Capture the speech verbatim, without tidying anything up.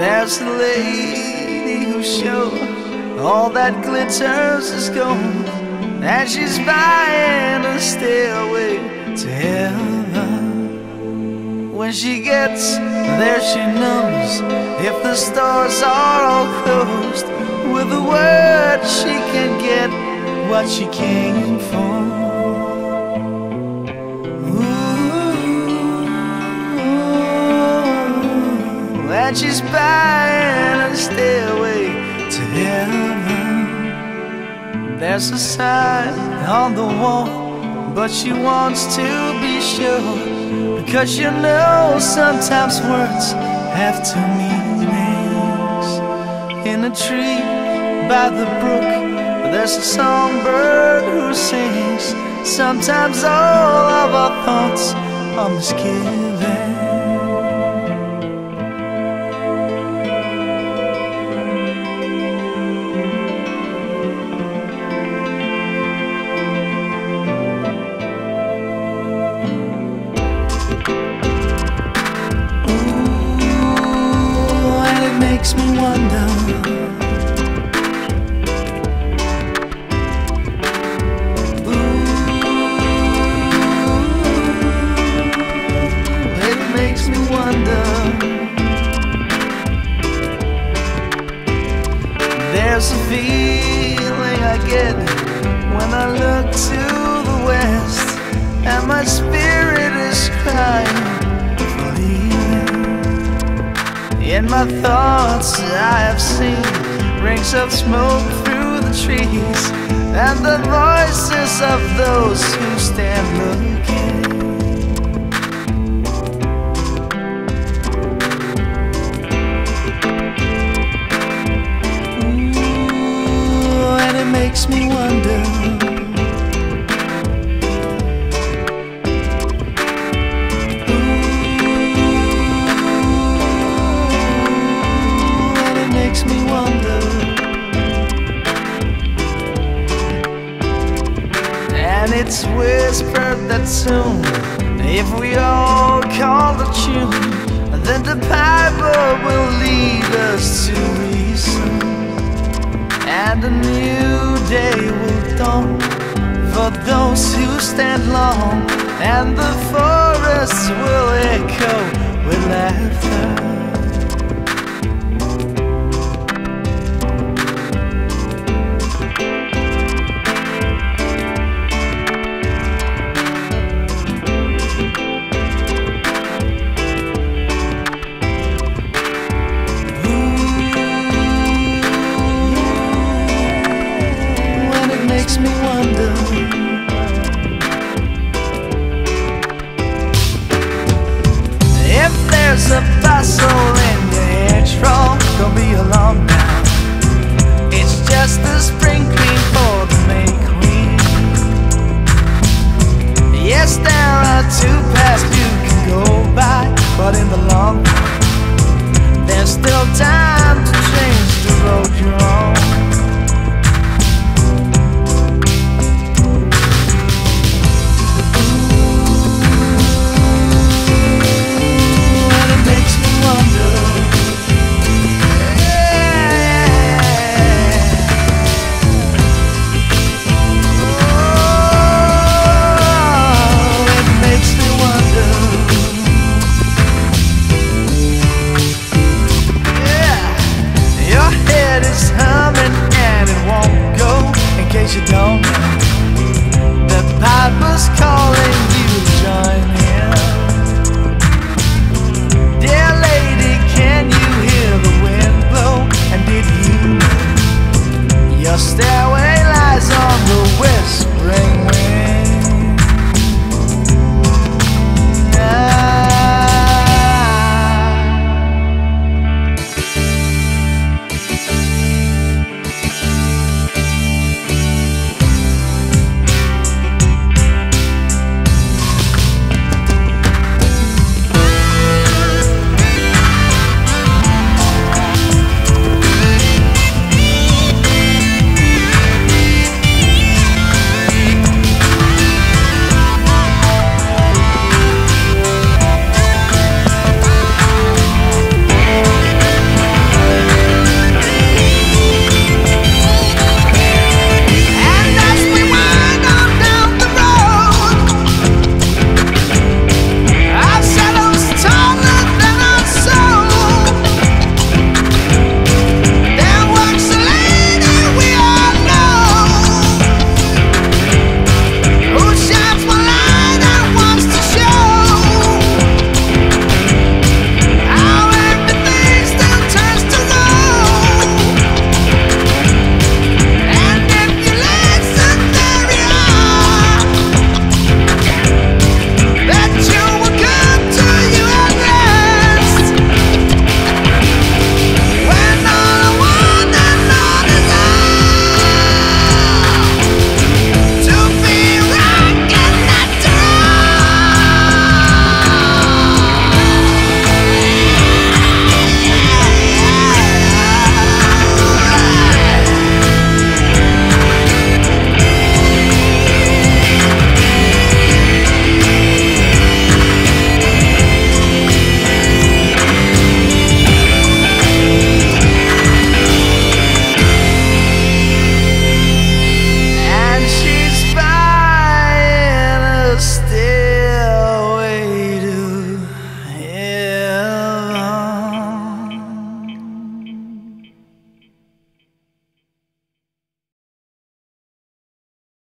There's the lady who showed all that glitters is gold, and she's buying a stairway to heaven. When she gets there, she knows if the stores are all closed, with a word she can get what she came for. And she's buying a stairway to heaven. There's a sign on the wall, but she wants to be sure, because you know sometimes words have two meanings. In a tree by the brook, there's a songbird who sings. Sometimes all of our thoughts are misgiven. Makes me wonder, ooh, it makes me wonder. There's a feeling I get when I look to the west, and my spirit is crying. In my thoughts I have seen rings of smoke through the trees, and the voices of those who stand looking. Ooh, and it makes me wonder. It's whispered that soon, if we all call the tune, then the piper will lead us to reason, and a new day will dawn for those who stand long, and the forest will echo with laughter.